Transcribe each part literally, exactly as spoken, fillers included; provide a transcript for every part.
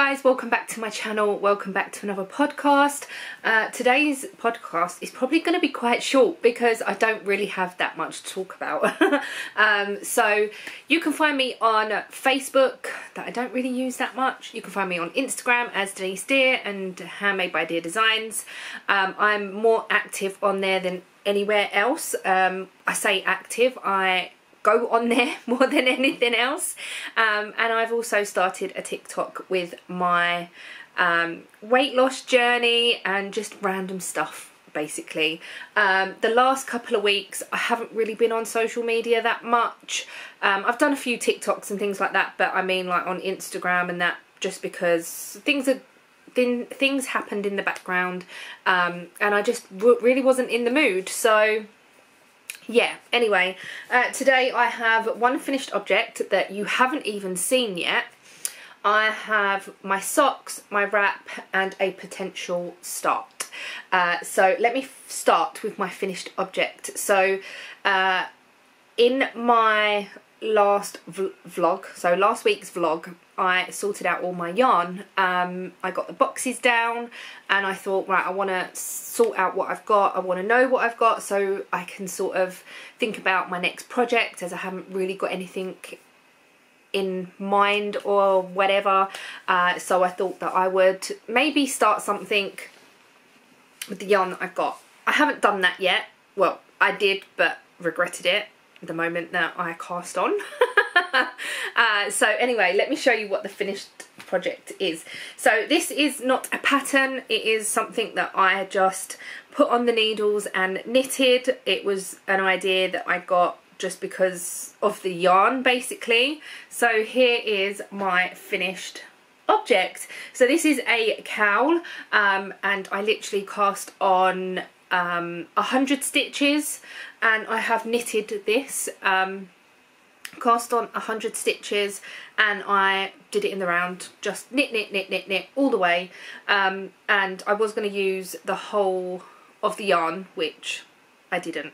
guys, welcome back to my channel, welcome back to another podcast. Uh, today's podcast is probably going to be quite short because I don't really have that much to talk about. um, so you can find me on Facebook, that I don't really use that much. You can find me on Instagram as Denise Deer and Handmade by Deer Designs. Um, I'm more active on there than anywhere else. Um, I say active, I go on there more than anything else, um, and I've also started a TikTok with my um, weight loss journey and just random stuff basically. Um, the last couple of weeks I haven't really been on social media that much. um, I've done a few TikToks and things like that, but I mean like on Instagram and that, just because things are thin things happened in the background, um, and I just w really wasn't in the mood. So yeah, anyway, uh, today I have one finished object that you haven't even seen yet. I have my socks, my wrap and a potential start. Uh, so let me start with my finished object. So uh, in my last v vlog, so last week's vlog, I sorted out all my yarn. um, I got the boxes down and I thought, right, I want to sort out what I've got, I want to know what I've got so I can sort of think about my next project, as I haven't really got anything in mind or whatever. Uh, so I thought that I would maybe start something with the yarn that I've got. I haven't done that yet. Well, I did, but regretted it the moment that I cast on. Uh, so anyway, let me show you what the finished project is. So this is not a pattern, it is something that I just put on the needles and knitted. It was an idea that I got just because of the yarn basically. So here is my finished object. So this is a cowl, um, and I literally cast on um, one hundred stitches, and I have knitted this. Um, cast on one hundred stitches and I did it in the round, just knit knit knit knit knit all the way. Um, and I was going to use the whole of the yarn, which I didn't.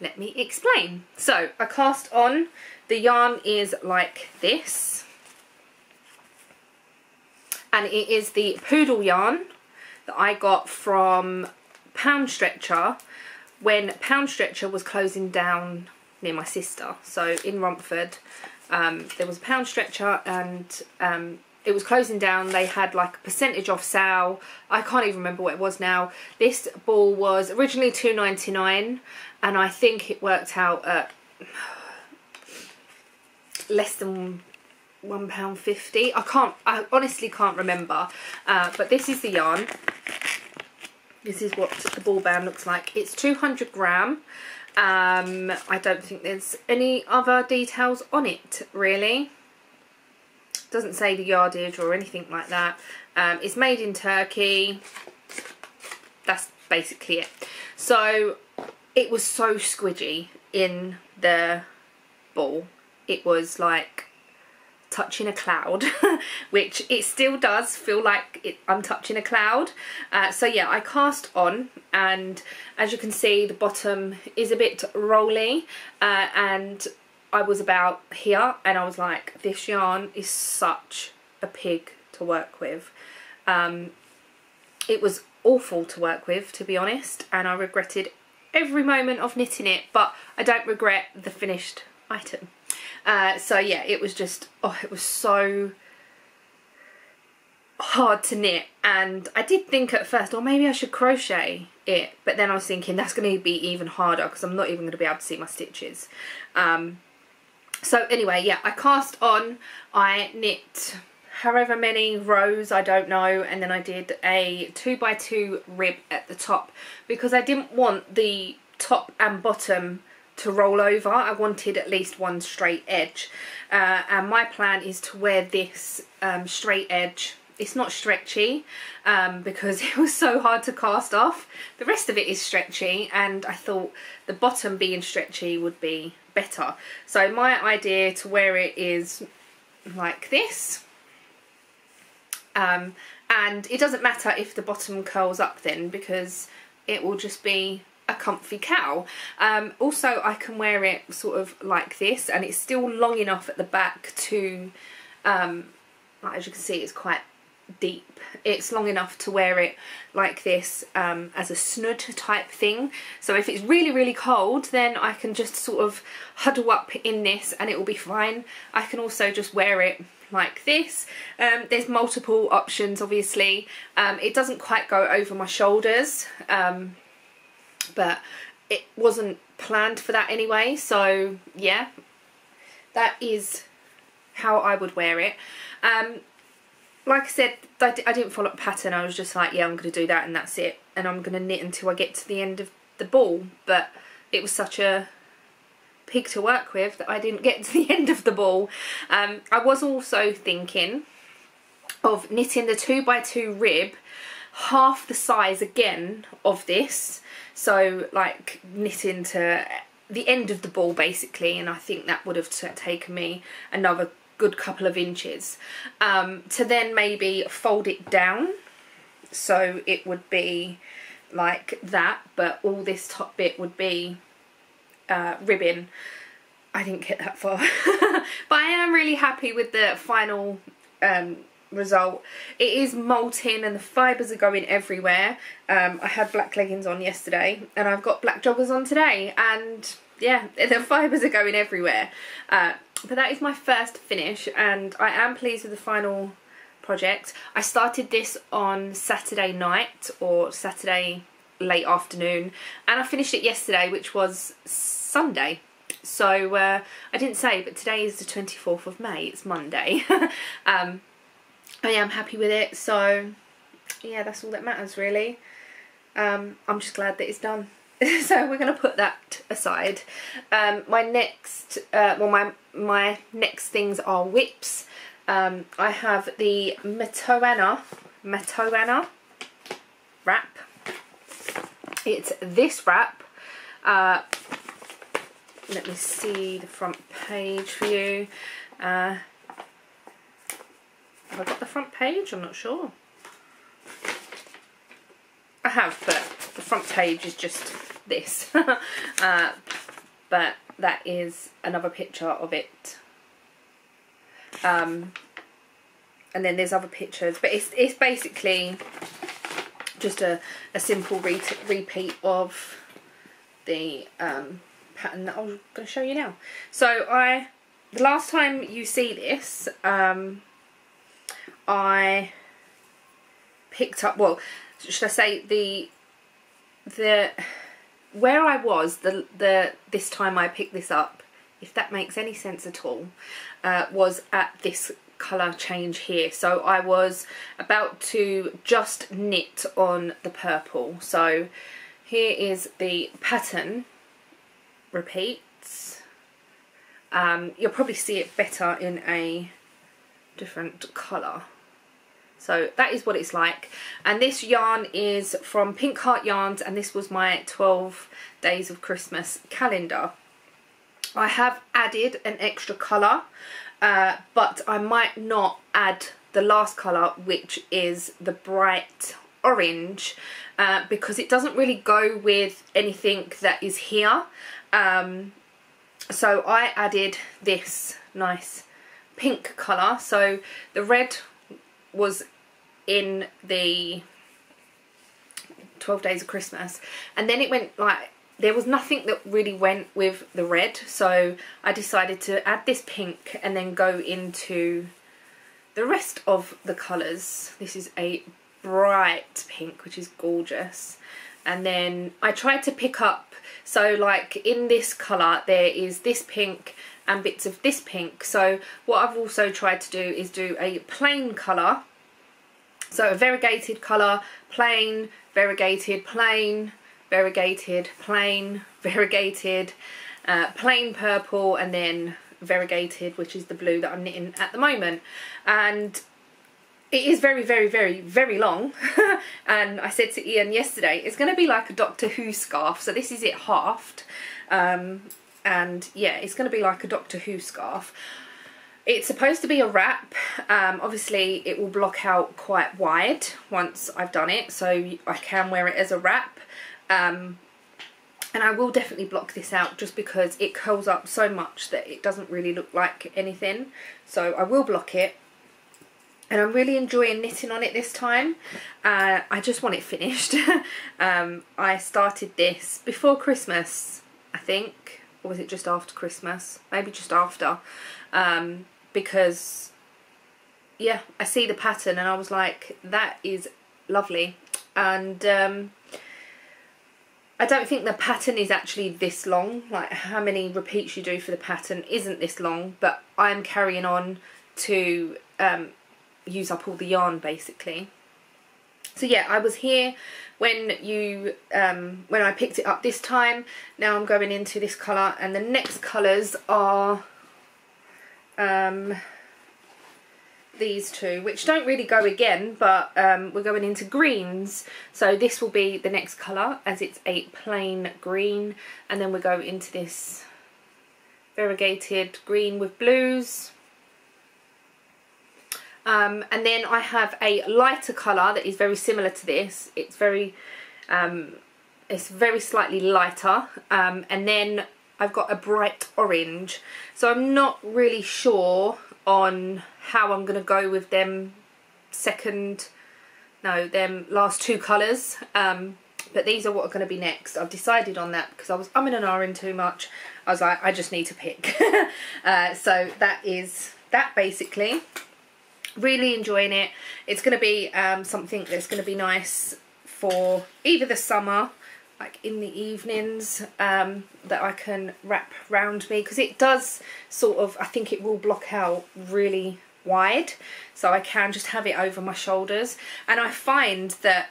Let me explain. So I cast on, the yarn is like this, and it is the poodle yarn that I got from Pound Stretcher when Pound Stretcher was closing down near my sister. So in Romford, um, there was a Pound Stretcher and um, it was closing down. They had like a percentage off sale. I can't even remember what it was now. This ball was originally two ninety-nine and I think it worked out at less than one pound fifty. I can't, I honestly can't remember. Uh, but this is the yarn. This is what the ball band looks like. It's two hundred gram. Um, I don't think there's any other details on it really. Doesn't say the yardage or anything like that. Um, it's made in Turkey. That's basically it. So it was so squidgy in the ball. It was like touching a cloud, which it still does feel like it, I'm touching a cloud. Uh, so yeah, I cast on, and as you can see the bottom is a bit rolly, uh, and I was about here and I was like, this yarn is such a pig to work with. Um, it was awful to work with, to be honest, and I regretted every moment of knitting it, but I don't regret the finished item. Uh, so yeah, it was just, oh, it was so hard to knit, and I did think at first, or oh, maybe I should crochet it, but then I was thinking that's going to be even harder because I'm not even going to be able to see my stitches. Um, so anyway, yeah, I cast on, I knit however many rows, I don't know, and then I did a two by two rib at the top because I didn't want the top and bottom to roll over. I wanted at least one straight edge, uh, and my plan is to wear this um, straight edge. It's not stretchy, um, because it was so hard to cast off. The rest of it is stretchy, and I thought the bottom being stretchy would be better. So my idea to wear it is like this, um, and it doesn't matter if the bottom curls up then, because it will just be a comfy cowl. Um, also I can wear it sort of like this, and it's still long enough at the back to, um, as you can see, it's quite deep. It's long enough to wear it like this um, as a snood type thing. So if it's really, really cold, then I can just sort of huddle up in this and it will be fine. I can also just wear it like this. Um, there's multiple options, obviously. Um, it doesn't quite go over my shoulders, um, but it wasn't planned for that anyway. So yeah, that is how I would wear it. Um, like I said, I didn't follow up pattern. I was just like, yeah, I'm going to do that and that's it. And I'm going to knit until I get to the end of the ball. But it was such a pig to work with that I didn't get to the end of the ball. Um, I was also thinking of knitting the two by two rib half the size again of this. So like knitting to the end of the ball basically. And I think that would have taken me another good couple of inches um, to then maybe fold it down, so it would be like that, but all this top bit would be uh, ribbon. I didn't get that far but I am really happy with the final um, result. It is molting and the fibres are going everywhere. um, I had black leggings on yesterday and I've got black joggers on today, and yeah, the fibres are going everywhere. uh, But that is my first finish and I am pleased with the final project. I started this on Saturday night or Saturday late afternoon and I finished it yesterday, which was Sunday. So uh, I didn't say, but today is the twenty-fourth of May, it's Monday. um, I am happy with it, so yeah, that's all that matters really. Um, I'm just glad that it's done. So we're going to put that aside. Um, my next, uh, well, my my next things are whips. Um, I have the Matoana Matoana wrap. It's this wrap. Uh, let me see the front page for you. Uh, have I got the front page? I'm not sure. I have, but the front page is just this. uh, but that is another picture of it. Um, and then there's other pictures, but it's, it's basically just a, a simple re repeat of the um, pattern that I'm going to show you now. So I, the last time you see this, um, I picked up, well, should I say the the where I was the the this time I picked this up, if that makes any sense at all, uh, was at this colour change here. So I was about to just knit on the purple. So here is the pattern repeats. Um, you'll probably see it better in a different colour. So that is what it's like, and this yarn is from Pink Heart Yarns, and this was my twelve Days of Christmas calendar. I have added an extra colour, uh, but I might not add the last colour, which is the bright orange, uh, because it doesn't really go with anything that is here. Um, so I added this nice pink colour. So the red was in the twelve Days of Christmas, and then it went like there was nothing that really went with the red, so I decided to add this pink and then go into the rest of the colours. This is a bright pink, which is gorgeous. And then I tried to pick up, so like in this colour there is this pink and bits of this pink. So what I've also tried to do is do a plain colour, so a variegated colour, plain, variegated, plain, variegated, plain, variegated, uh, plain purple, and then variegated, which is the blue that I'm knitting at the moment. And it is very, very, very, very long. And I said to Ian yesterday, it's going to be like a Doctor Who scarf. So this is it halved. Um, and yeah, it's going to be like a Doctor Who scarf. It's supposed to be a wrap. Um, obviously, it will block out quite wide once I've done it, so I can wear it as a wrap. Um, and I will definitely block this out just because it curls up so much that it doesn't really look like anything. So I will block it. and I'm really enjoying knitting on it this time. Uh, I just want it finished. um, I started this before Christmas, I think, or was it just after Christmas? Maybe just after, um, because yeah, I see the pattern and I was like, that is lovely. And um, I don't think the pattern is actually this long. Like, how many repeats you do for the pattern isn't this long, but I'm carrying on to um, use up all the yarn basically. So yeah, I was here when you um, when I picked it up this time. Now I'm going into this colour, and the next colours are um, these two, which don't really go again, but um, we're going into greens, so this will be the next colour, as it's a plain green, and then we go into this variegated green with blues. Um, and then I have a lighter colour that is very similar to this. It's very um, it's very slightly lighter, um, and then I've got a bright orange. So I'm not really sure on how I'm going to go with them second, no, them last two colours, um, but these are what are going to be next. I've decided on that because I was umming and ahhing too much. I was like, I just need to pick. uh, so that is that basically. Really enjoying it. It's going to be um, something that's going to be nice for either the summer, like in the evenings, um, that I can wrap round me, because it does sort of, I think it will block out really wide, so I can just have it over my shoulders. And I find that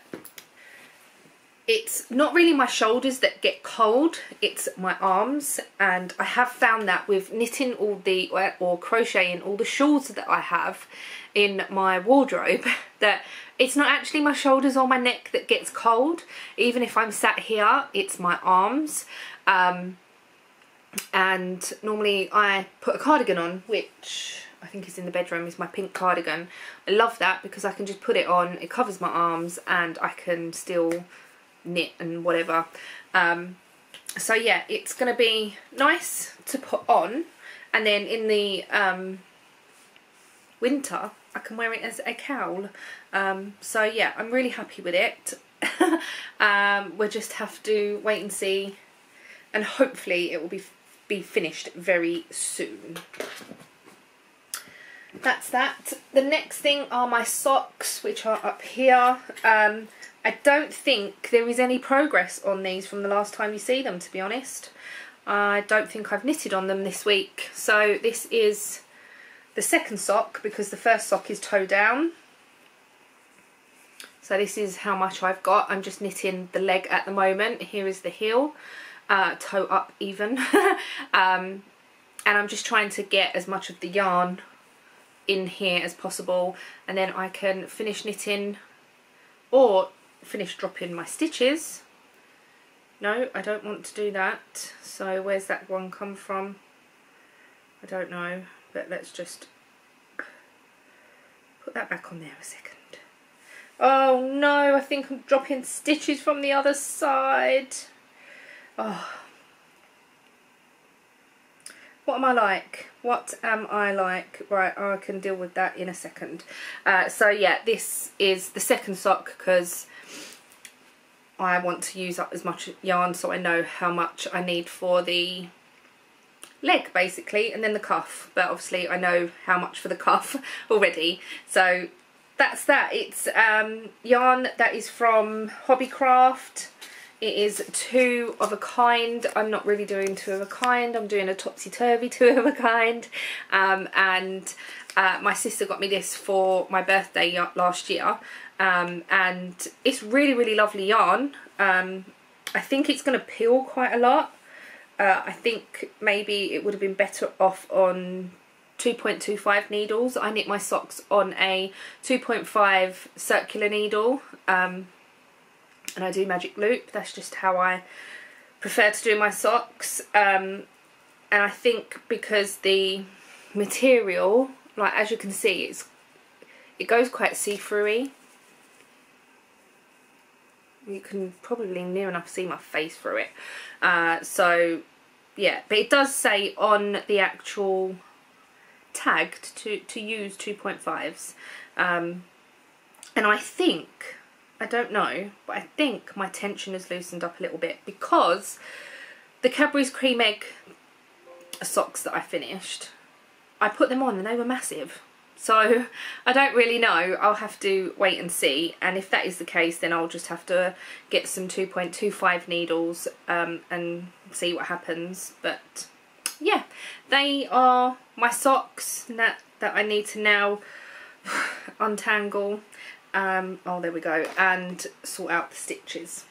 it's not really my shoulders that get cold, it's my arms. And I have found that with knitting all the, or, or crocheting all the shawls that I have in my wardrobe, that it's not actually my shoulders or my neck that gets cold. Even if I'm sat here, it's my arms. Um, and normally I put a cardigan on, which I think is in the bedroom, is my pink cardigan. I love that because I can just put it on, it covers my arms, and I can still knit and whatever. Um, so yeah, it's going to be nice to put on, and then in the um, winter I can wear it as a cowl. Um, so yeah, I'm really happy with it. um, we'll just have to wait and see, and hopefully it will be be finished very soon. That's that. The next thing are my socks, which are up here. Um, I don't think there is any progress on these from the last time you see them, to be honest. I don't think I've knitted on them this week. So this is the second sock, because the first sock is toe down. So this is how much I've got. I'm just knitting the leg at the moment. Here is the heel, uh, toe up even. um, and I'm just trying to get as much of the yarn in here as possible, and then I can finish knitting or finish dropping my stitches. No, I don't want to do that. So where's that one come from? I don't know, but let's just put that back on there a second. Oh no, I think I'm dropping stitches from the other side. Oh, what am I like? What am I like? Right, I can deal with that in a second. Uh, so yeah, this is the second sock, because I want to use up as much yarn, so I know how much I need for the leg basically, and then the cuff. But obviously I know how much for the cuff already. So that's that. It's um, yarn that is from Hobbycraft. It is Two of a Kind. I'm not really doing Two of a Kind, I'm doing a topsy-turvy Two of a Kind. Um, and uh, my sister got me this for my birthday last year. Um, and it's really, really lovely yarn. Um, I think it's going to peel quite a lot. Uh, I think maybe it would have been better off on two point two five needles. I knit my socks on a two point five circular needle. Um, And I do magic loop. That's just how I prefer to do my socks. Um, and I think because the material, like as you can see, it's it goes quite see-through-y. You can probably near enough see my face through it. Uh, so yeah, but it does say on the actual tagged to, to use two point fives. Um, and I think, I don't know, but I think my tension is loosened up a little bit, because the Cadbury's Cream Egg socks that I finished, I put them on and they were massive. So I don't really know. I'll have to wait and see. And if that is the case, then I'll just have to get some two point two five needles um, and see what happens. But yeah, they are my socks that, that I need to now untangle. Um, oh, there we go. And sort out the stitches.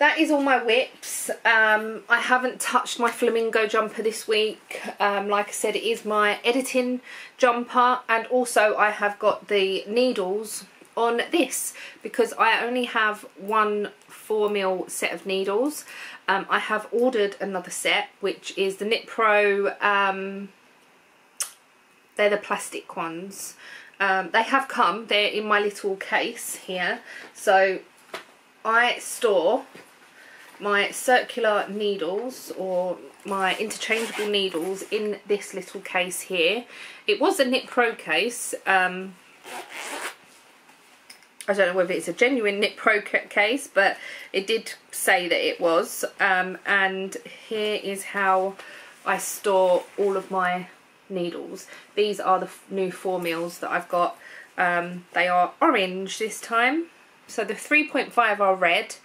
That is all my whips. Um, I haven't touched my flamingo jumper this week. Um, like I said, it is my editing jumper, and also I have got the needles on this because I only have one four mil set of needles. Um, I have ordered another set, which is the Knit Pro. Um, they're the plastic ones. Um, they have come. They're in my little case here. So I store my circular needles, or my interchangeable needles, in this little case here. It was a Knit Pro case. Um, I don't know whether it's a genuine Knit Pro case, but it did say that it was. Um, and here is how I store all of my needles. These are the new four mils that I've got. Um, they are orange this time. So the three point five are red,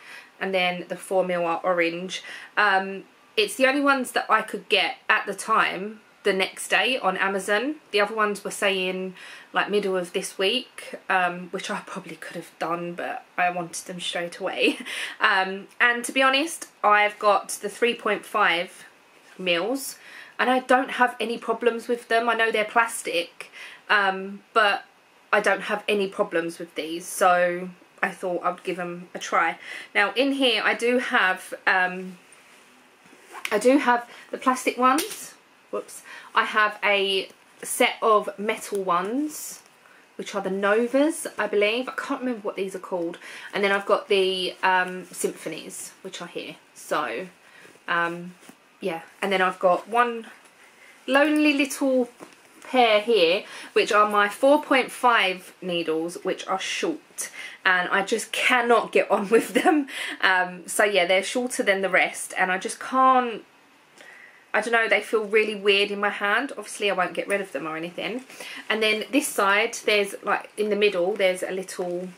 and then the four mil are orange. Um, it's the only ones that I could get at the time the next day on Amazon. The other ones were saying like middle of this week, um, which I probably could have done, but I wanted them straight away. Um, and to be honest, I've got the three point five mils, and I don't have any problems with them. I know they're plastic, um, but I don't have any problems with these. So I thought I would give them a try. Now in here I do have um, I do have the plastic ones. Whoops. I have a set of metal ones, which are the Novas, I believe. I can't remember what these are called. And then I've got the um, Symphonies, which are here. So um, yeah, and then I've got one lonely little pair here, which are my four point five needles, which are short, and I just cannot get on with them. Um, so yeah, they're shorter than the rest, and I just can't, I don't know, they feel really weird in my hand. Obviously I won't get rid of them or anything. And then this side, there's like in the middle, there's a little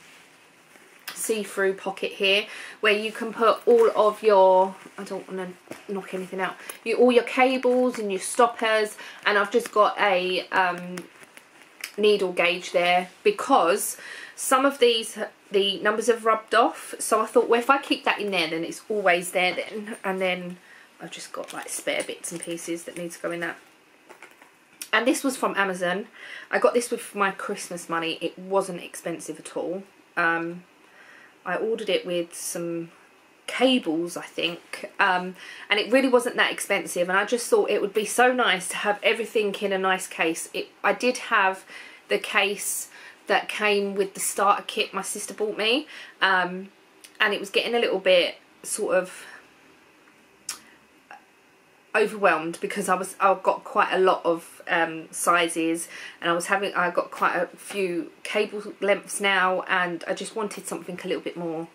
see-through pocket here where you can put all of your, I don't want to knock anything out, you all your cables and your stoppers. And I've just got a um, needle gauge there, because some of these, the numbers have rubbed off, so I thought, well, if I keep that in there, then it's always there then. And then I've just got like spare bits and pieces that need to go in that. And this was from Amazon. I got this with my Christmas money. It wasn't expensive at all. um I ordered it with some cables, I think, um, and it really wasn't that expensive, and I just thought it would be so nice to have everything in a nice case. It, I did have the case that came with the starter kit my sister bought me, um, and it was getting a little bit sort of overwhelmed because I was I got quite a lot of um, sizes, and I was having I got quite a few cable lengths now, and I just wanted something a little bit more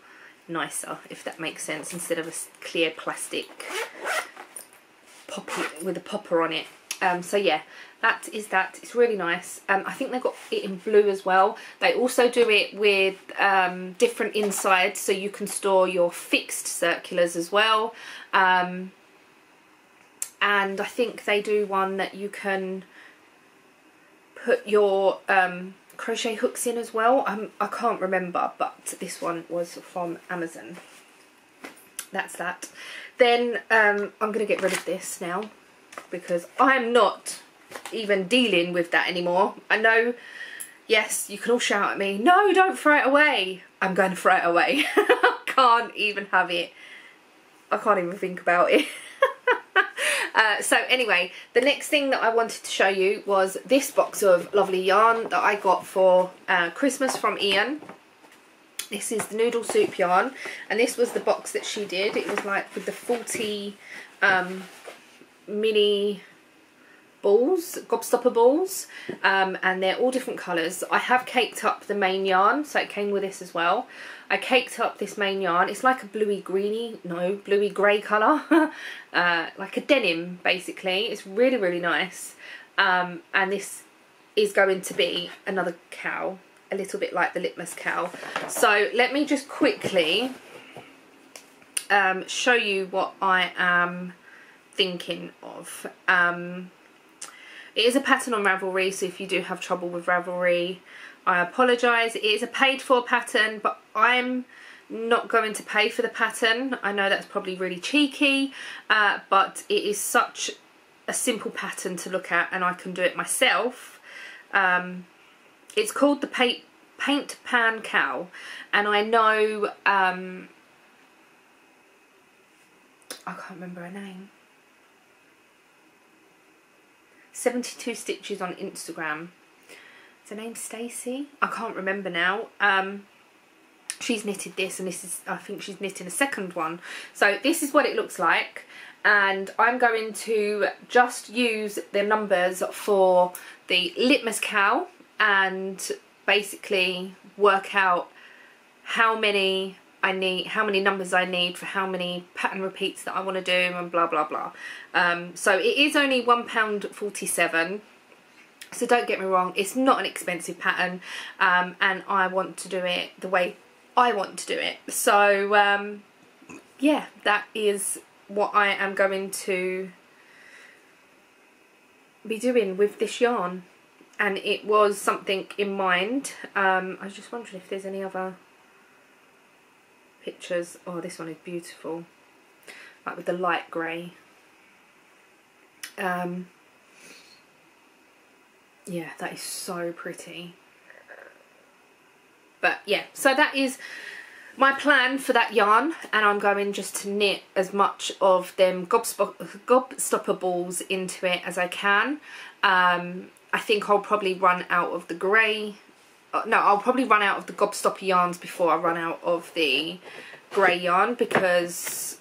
nicer, if that makes sense, instead of a clear plastic popper with a popper on it. Um, so yeah, that is that. It's really nice. Um, I think they got it in blue as well. They also do it with um, different insides, so you can store your fixed circulars as well. Um, And I think they do one that you can put your um, crochet hooks in as well. Um, I can't remember, but this one was from Amazon. That's that. Then um, I'm going to get rid of this now, because I'm not even dealing with that anymore. I know, yes, you can all shout at me, no, don't throw it away. I'm going to throw it away. I can't even have it. I can't even think about it. Uh, so anyway, the next thing that I wanted to show you was this box of lovely yarn that I got for uh, Christmas from Ian. This is the Noodle Soup yarn, and this was the box that she did. It was like with the forty um, mini balls, gobstopper balls, um, and they're all different colours. I have caked up the main yarn, so it came with this as well. I caked up this main yarn. It's like a bluey greeny, no, bluey grey colour, uh, like a denim basically. It's really, really nice. Um, and this is going to be another cowl, a little bit like the Litmus cowl. So let me just quickly um, show you what I am thinking of. Um, it is a pattern on Ravelry, so if you do have trouble with Ravelry, I apologise. It is a paid for pattern, but I'm not going to pay for the pattern. I know that's probably really cheeky, uh, but it is such a simple pattern to look at and I can do it myself. Um, it's called the paint, paint pan cowl, and I know um, I can't remember her name. seventy-two Stitches on Instagram. Is her name Stacy? I can't remember now. Um, she's knitted this, and this is, I think she's knitting a second one. So this is what it looks like, and I'm going to just use the numbers for the Litmus cowl and basically work out how many I need, how many numbers I need for how many pattern repeats that I want to do, and blah blah blah. Um, so it is only one pound forty-seven, so don't get me wrong, it's not an expensive pattern, um, and I want to do it the way I want to do it. So um, yeah, that is what I am going to be doing with this yarn, and it was something in mind. um, I was just wondering if there's any other pictures. Oh, this one is beautiful, like with the light grey. Um, yeah, that is so pretty. But yeah, so that is my plan for that yarn, and I'm going just to knit as much of them gobstopper balls into it as I can. Um, I think I'll probably run out of the grey, uh, no, I'll probably run out of the gobstopper yarns before I run out of the grey yarn, because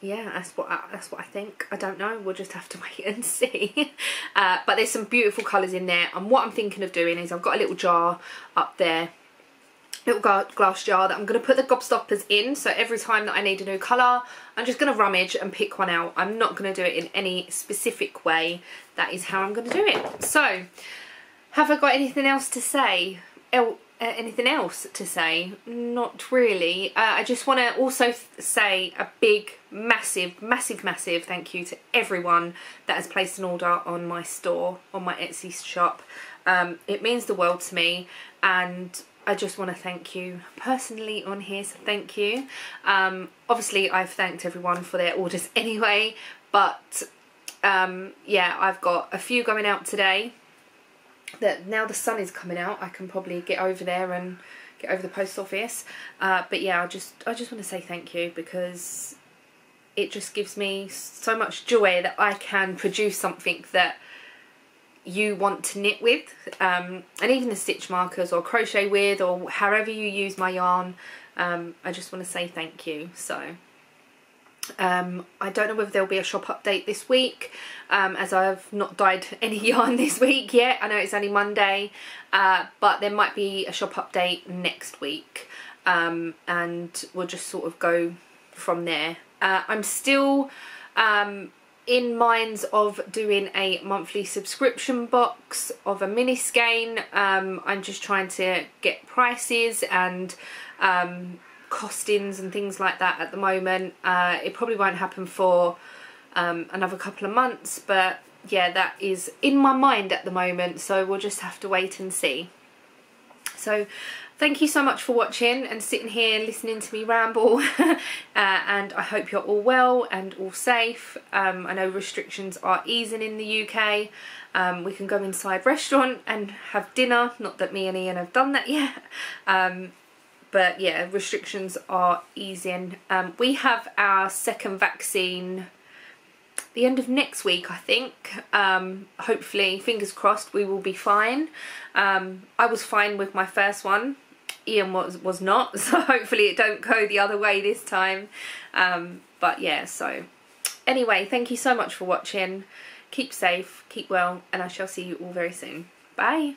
yeah, that's what I, that's what I think. I don't know, we'll just have to wait and see. Uh, but there's some beautiful colours in there, and what I'm thinking of doing is I've got a little jar up there, little glass jar, that I'm going to put the gobstoppers in, so every time that I need a new colour I'm just going to rummage and pick one out. I'm not going to do it in any specific way. That is how I'm going to do it. So have I got anything else to say? El Uh, anything else to say? Not really. uh, I just want to also say a big massive massive massive thank you to everyone that has placed an order on my store, on my Etsy shop. Um, it means the world to me, and I just want to thank you personally on here, so thank you. Um, obviously I've thanked everyone for their orders anyway, but um, yeah, I've got a few going out today. That now the sun is coming out, I can probably get over there and get over the post office. Uh, but yeah, I just I just want to say thank you, because it just gives me so much joy that I can produce something that you want to knit with, um, and even the stitch markers or crochet with, or however you use my yarn. Um, I just want to say thank you. So. Um, I don't know whether there'll be a shop update this week, um, as I've not dyed any yarn this week yet. I know it's only Monday, uh, but there might be a shop update next week, um, and we'll just sort of go from there. Uh, I'm still um, in minds of doing a monthly subscription box of a mini skein. Um, I'm just trying to get prices and um, costings and things like that at the moment. Uh, it probably won't happen for um, another couple of months, but yeah, that is in my mind at the moment, so we'll just have to wait and see. So thank you so much for watching and sitting here listening to me ramble. uh, and I hope you're all well and all safe. Um, I know restrictions are easing in the U K. Um, we can go inside restaurant and have dinner, not that me and Ian have done that yet. Um, But yeah, restrictions are easing. Um, we have our second vaccine the end of next week, I think. Um, hopefully, fingers crossed, we will be fine. Um, I was fine with my first one. Ian was, was not. So hopefully it don't go the other way this time. Um, but yeah, so Anyway, thank you so much for watching. Keep safe, keep well, and I shall see you all very soon. Bye!